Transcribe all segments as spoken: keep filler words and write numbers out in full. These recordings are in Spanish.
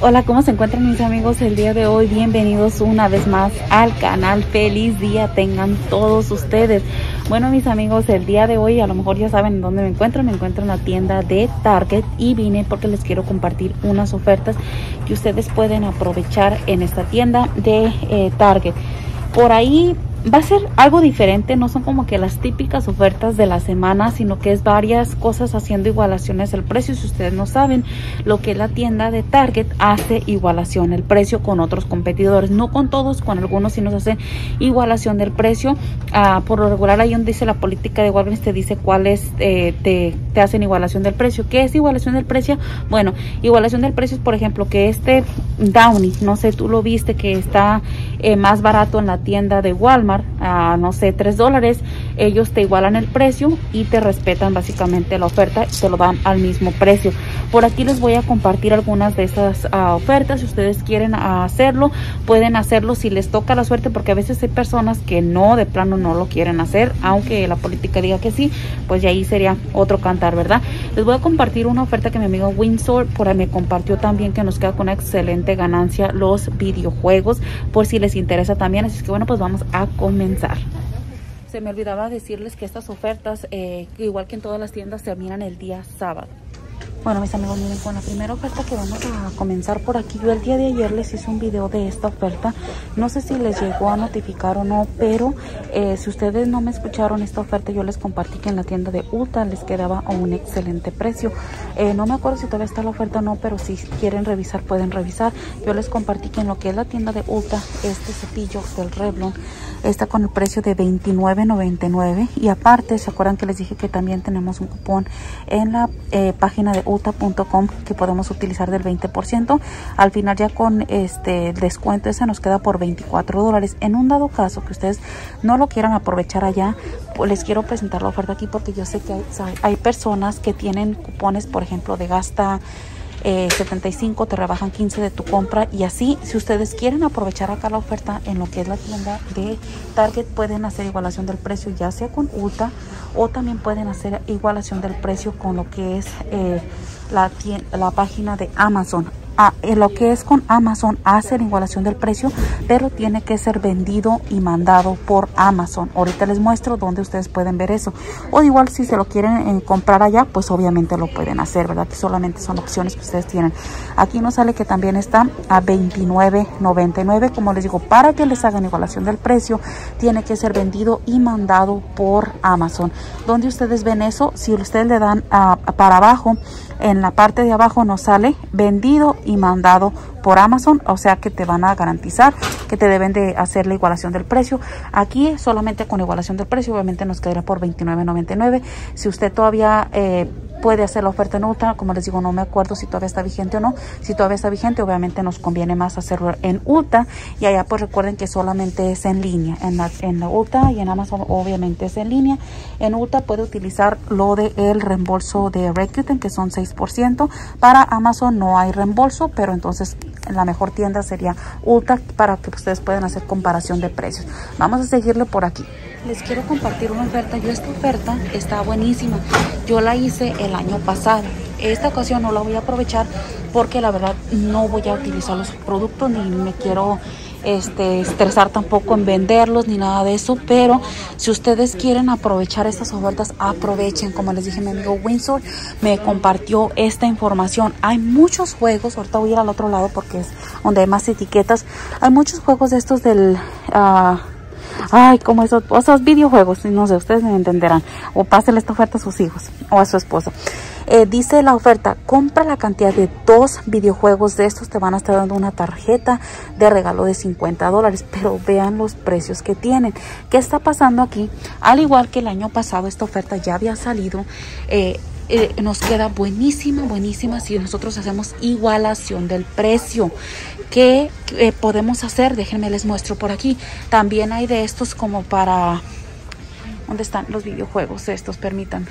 Hola, ¿cómo se encuentran mis amigos el día de hoy? Bienvenidos una vez más al canal. Feliz día tengan todos ustedes. Bueno, mis amigos, el día de hoy a lo mejor ya saben dónde me encuentro. Me encuentro en la tienda de Target y vine porque les quiero compartir unas ofertas que ustedes pueden aprovechar en esta tienda de eh, Target. Por ahí va a ser algo diferente, no son como que las típicas ofertas de la semana, sino que es varias cosas haciendo igualaciones al precio. Si ustedes no saben lo que es la tienda de Target, hace igualación del precio con otros competidores, no con todos, con algunos sí nos hacen igualación del precio. Ah, por lo regular ahí donde dice la política de Walgreens te dice cuáles eh, te, te hacen igualación del precio. ¿Qué es igualación del precio? Bueno, igualación del precio es, por ejemplo, que este Downy, no sé, tú lo viste que está eh, más barato en la tienda de Walmart, a no sé, tres dólares, ellos te igualan el precio y te respetan básicamente la oferta, te lo dan al mismo precio. Por aquí les voy a compartir algunas de esas uh, ofertas. Si ustedes quieren hacerlo, pueden hacerlo si les toca la suerte, porque a veces hay personas que no, de plano no lo quieren hacer, aunque la política diga que sí, pues ya ahí sería otro cantar, ¿verdad? Les voy a compartir una oferta que mi amigo Windsor por ahí me compartió también, que nos queda con una excelente ganancia los videojuegos, por si les interesa también. Así que bueno, pues vamos a comenzar. Se me olvidaba decirles que estas ofertas, eh, igual que en todas las tiendas, terminan el día sábado. Bueno, mis amigos, miren, con la primera oferta que vamos a comenzar por aquí. Yo el día de ayer les hice un video de esta oferta, no sé si les llegó a notificar o no, pero eh, si ustedes no me escucharon, esta oferta yo les compartí que en la tienda de Ulta les quedaba a un excelente precio. Eh, no me acuerdo si todavía está la oferta o no, pero si quieren revisar, pueden revisar. Yo les compartí que en lo que es la tienda de Ulta, este cepillo del Revlon está con el precio de veintinueve noventa y nueve. Y aparte, ¿se acuerdan que les dije que también tenemos un cupón en la eh, página de ulta punto com que podemos utilizar del veinte por ciento? Al final, ya con este descuento, ese nos queda por veinticuatro dólares. En un dado caso que ustedes no lo quieran aprovechar allá, pues les quiero presentar la oferta aquí, porque yo sé que hay, hay personas que tienen cupones, por ejemplo, de gasta Eh, setenta y cinco, te rebajan quince de tu compra y así. Si ustedes quieren aprovechar acá la oferta en lo que es la tienda de Target, pueden hacer igualación del precio ya sea con Ulta, o también pueden hacer igualación del precio con lo que es eh, la, la página de Amazon. Ah, en lo que es con Amazon hacen igualación del precio, pero tiene que ser vendido y mandado por Amazon. Ahorita les muestro donde ustedes pueden ver eso. O igual si se lo quieren eh, comprar allá, pues obviamente lo pueden hacer, ¿verdad? Que solamente son opciones que ustedes tienen. Aquí nos sale que también está a veintinueve noventa y nueve. Como les digo, para que les hagan igualación del precio, tiene que ser vendido y mandado por Amazon. Donde ustedes ven eso, si ustedes le dan uh, para abajo, en la parte de abajo nos sale vendido y mandado por Amazon, o sea que te van a garantizar que te deben de hacer la igualación del precio. Aquí solamente con igualación del precio obviamente nos quedará por veintinueve noventa y nueve. Si usted todavía eh, puede hacer la oferta en Ulta, como les digo, no me acuerdo si todavía está vigente o no. Si todavía está vigente, obviamente nos conviene más hacerlo en Ulta, y allá pues recuerden que solamente es en línea. En la, en la Ulta y en Amazon obviamente es en línea. En Ulta puede utilizar lo de el reembolso de Rakuten, que son seis por ciento. Para Amazon no hay reembolso, pero entonces la mejor tienda sería Ulta, para que ustedes puedan hacer comparación de precios. Vamos a seguirle por aquí. Les quiero compartir una oferta. Yo esta oferta está buenísima. Yo la hice el año pasado. Esta ocasión no la voy a aprovechar porque la verdad no voy a utilizar los productos, ni me quiero este, estresar tampoco en venderlos ni nada de eso. Pero si ustedes quieren aprovechar estas ofertas, aprovechen. Como les dije, mi amigo Windsor me compartió esta información. Hay muchos juegos, ahorita voy a ir al otro lado porque es donde hay más etiquetas. Hay muchos juegos de estos del... Uh, Ay, como esos, esos videojuegos, no sé, ustedes me entenderán. O pásenle esta oferta a sus hijos o a su esposa. Eh, dice la oferta, compra la cantidad de dos videojuegos de estos, te van a estar dando una tarjeta de regalo de cincuenta dólares. Pero vean los precios que tienen. ¿Qué está pasando aquí? Al igual que el año pasado, esta oferta ya había salido. Eh, Eh, nos queda buenísima, buenísima si nosotros hacemos igualación del precio. ¿Qué eh, podemos hacer? Déjenme les muestro por aquí. También hay de estos como para... ¿Dónde están los videojuegos estos? Permítanme.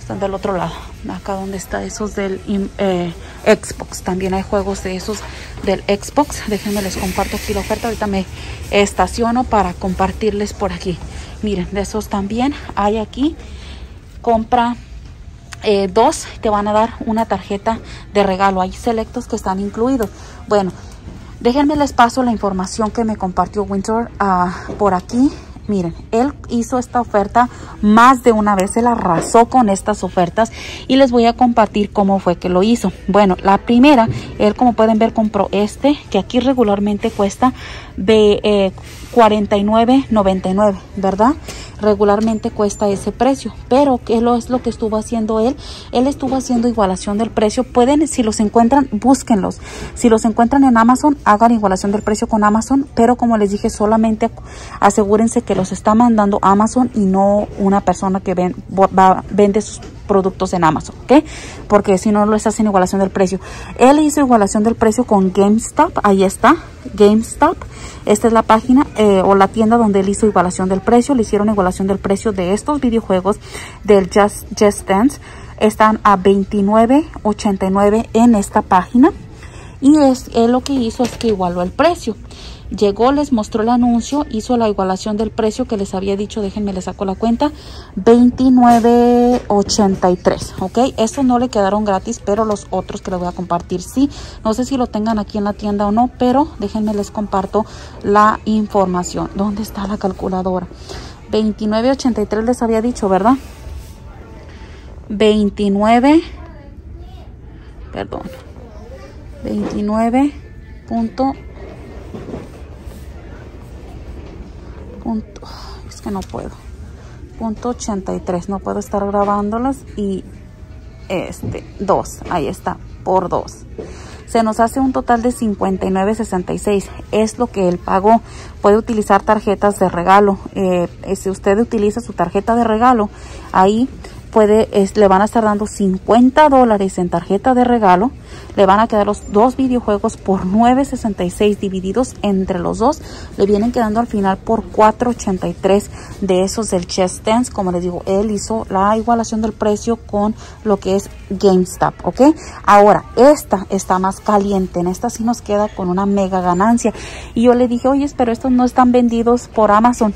Están del otro lado. Acá donde está esos del eh, Xbox. También hay juegos de esos del Xbox. Déjenme les comparto aquí la oferta. Ahorita me estaciono para compartirles por aquí. Miren, de esos también hay aquí. Compra eh, dos te van a dar una tarjeta de regalo. Hay selectos que están incluidos. Bueno, déjenme les paso la información que me compartió Windsor uh, por aquí. Miren, él hizo esta oferta más de una vez, él arrasó con estas ofertas y les voy a compartir cómo fue que lo hizo. Bueno, la primera, él como pueden ver compró este, que aquí regularmente cuesta de eh, cuarenta y nueve noventa y nueve, ¿verdad? Regularmente cuesta ese precio, pero ¿qué es lo que estuvo haciendo él? Él estuvo haciendo igualación del precio. Pueden, si los encuentran, búsquenlos. Si los encuentran en Amazon, hagan igualación del precio con Amazon, pero como les dije, solamente asegúrense que los está mandando Amazon y no una persona que ven, va, vende sus productos en Amazon, ¿ok? Porque si no, les hacen igualación del precio. Él hizo igualación del precio con GameStop, ahí está, GameStop. Esta es la página eh, o la tienda donde él hizo igualación del precio. Le hicieron igualación del precio de estos videojuegos del Just, Just Dance. Están a veintinueve ochenta y nueve en esta página. Y es, él lo que hizo es que igualó el precio. Llegó, les mostró el anuncio, hizo la igualación del precio que les había dicho. Déjenme, les saco la cuenta. veintinueve ochenta y tres, ¿ok? Estos no le quedaron gratis, pero los otros que les voy a compartir sí. No sé si lo tengan aquí en la tienda o no, pero déjenme, les comparto la información. ¿Dónde está la calculadora? veintinueve ochenta y tres les había dicho, ¿verdad? veintinueve, perdón, veintinueve punto ochenta y tres. Punto, es que no puedo. Punto ochenta y tres. No puedo estar grabándolas. Y este, dos. Ahí está. Por dos. Se nos hace un total de cincuenta y nueve sesenta y seis. Es lo que él pagó. Puede utilizar tarjetas de regalo. Eh, si usted utiliza su tarjeta de regalo, ahí puede, es, le van a estar dando cincuenta dólares en tarjeta de regalo. Le van a quedar los dos videojuegos por nueve sesenta y seis divididos entre los dos. Le vienen quedando al final por cuatro ochenta y tres de esos del Just Dance. Como les digo, él hizo la igualación del precio con lo que es GameStop, ¿ok? Ahora, esta está más caliente. En esta sí nos queda con una mega ganancia. Y yo le dije, oye, pero estos no están vendidos por Amazon.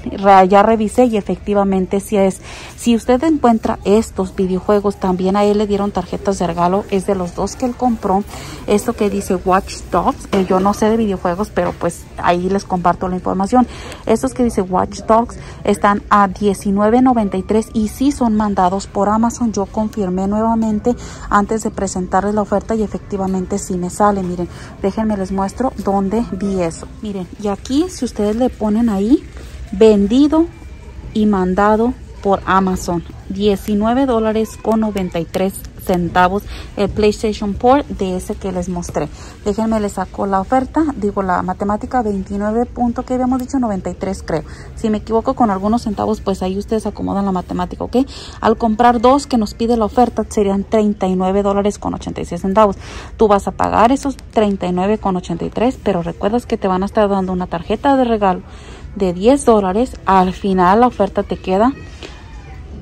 Ya revisé y efectivamente sí es. Si usted encuentra estos videojuegos, también a él le dieron tarjetas de regalo. Es de los dos que él compró. Esto que dice Watch Dogs, eh, yo no sé de videojuegos, pero pues ahí les comparto la información. Estos que dice Watch Dogs están a diecinueve noventa y tres y sí son mandados por Amazon. Yo confirmé nuevamente antes de presentarles la oferta y efectivamente sí me sale. Miren, déjenme les muestro dónde vi eso. Miren, y aquí si ustedes le ponen ahí vendido y mandado por Amazon, diecinueve dólares con noventa y tres centavos el PlayStation Port de ese que les mostré. Déjenme les saco la oferta, digo la matemática, veintinueve punto que habíamos dicho, noventa y tres creo. Si me equivoco con algunos centavos, pues ahí ustedes acomodan la matemática, ¿ok? Al comprar dos que nos pide la oferta serían treinta y nueve dólares con ochenta y seis centavos. Tú vas a pagar esos treinta y nueve con ochenta y tres, pero recuerdas que te van a estar dando una tarjeta de regalo de diez dólares. Al final la oferta te queda,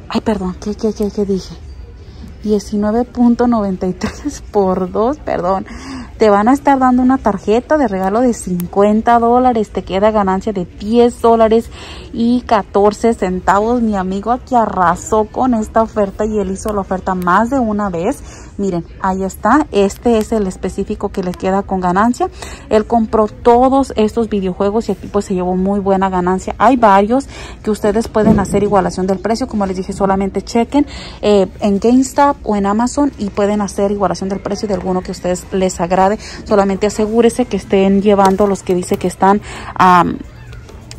ay perdón, ¿qué, qué, qué, qué dije? diecinueve punto noventa y tres por dos, perdón. Te van a estar dando una tarjeta de regalo de cincuenta dólares. Te queda ganancia de diez dólares y catorce centavos. Mi amigo aquí arrasó con esta oferta y él hizo la oferta más de una vez. Miren, ahí está. Este es el específico que le queda con ganancia. Él compró todos estos videojuegos y aquí pues se llevó muy buena ganancia. Hay varios que ustedes pueden hacer igualación del precio. Como les dije, solamente chequen eh, en GameStop o en Amazon y pueden hacer igualación del precio de alguno que a ustedes les agrade. Solamente asegúrese que estén llevando los que dice que están um,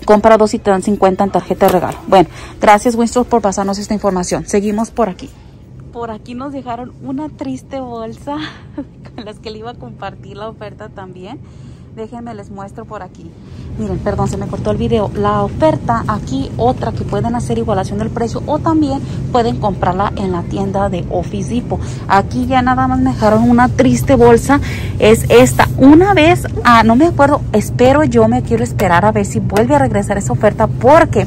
comprados y te dan cincuenta en tarjeta de regalo. Bueno, gracias Winston por pasarnos esta información. Seguimos por aquí. Por aquí nos dejaron una triste bolsa con las que le iba a compartir la oferta también. Déjenme les muestro por aquí. Miren, perdón, se me cortó el video. La oferta aquí, otra que pueden hacer igualación del precio o también pueden comprarla en la tienda de Office Depot. Aquí ya nada más me dejaron una triste bolsa. Es esta. Una vez, ah, no me acuerdo, espero yo, me quiero esperar a ver si vuelve a regresar esa oferta porque...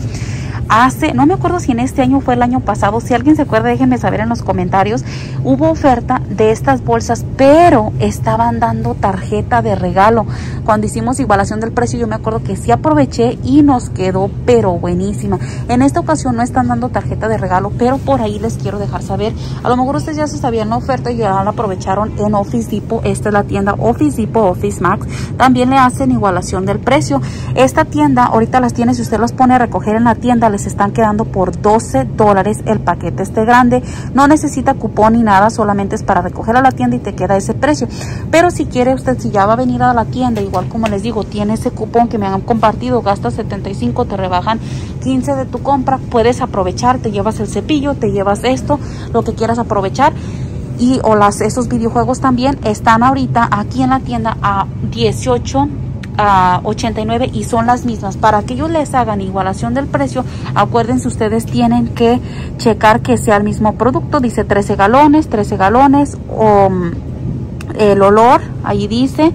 hace, no me acuerdo si en este año o fue el año pasado, si alguien se acuerda déjenme saber en los comentarios, hubo oferta de estas bolsas, pero estaban dando tarjeta de regalo. Cuando hicimos igualación del precio, yo me acuerdo que sí aproveché y nos quedó pero buenísima. En esta ocasión no están dando tarjeta de regalo, pero por ahí les quiero dejar saber. A lo mejor ustedes ya se sabían la oferta y ya la aprovecharon en Office Depot. Esta es la tienda Office Depot, Office Max. También le hacen igualación del precio. Esta tienda ahorita las tiene, si usted las pone a recoger en la tienda, les están quedando por doce dólares el paquete este grande. No necesita cupón ni nada, solamente es para recoger a la tienda y te queda ese precio. Pero si quiere usted, si ya va a venir a la tienda, igual como les digo, tiene ese cupón que me han compartido, gasta setenta y cinco, te rebajan quince de tu compra, puedes aprovechar, te llevas el cepillo, te llevas esto, lo que quieras aprovechar. Y o las, esos videojuegos también están ahorita aquí en la tienda a dieciocho a ochenta y nueve y son las mismas. Para que ellos les hagan igualación del precio, acuérdense, ustedes tienen que checar que sea el mismo producto. Dice trece galones, trece galones, o el olor, ahí dice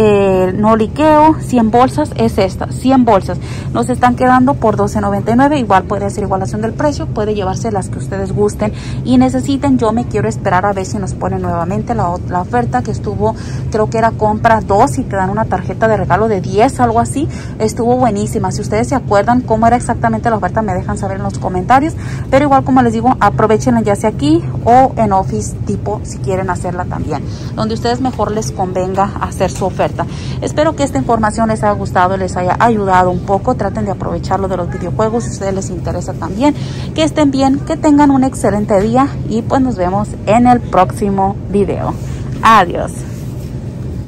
Eh, no liqueo, cien bolsas, es esta, cien bolsas, nos están quedando por doce noventa y nueve, igual puede hacer igualación del precio, puede llevarse las que ustedes gusten y necesiten. Yo me quiero esperar a ver si nos ponen nuevamente la, la oferta que estuvo, creo que era compra dos y te dan una tarjeta de regalo de diez, algo así, estuvo buenísima. Si ustedes se acuerdan cómo era exactamente la oferta, me dejan saber en los comentarios, pero igual como les digo, aprovechenla ya sea aquí o en Office Depot si quieren hacerla también, donde ustedes mejor les convenga hacer su oferta. Espero que esta información les haya gustado, les haya ayudado un poco. Traten de aprovecharlo de los videojuegos si a ustedes les interesa también. Que estén bien, que tengan un excelente día y pues nos vemos en el próximo video. Adiós.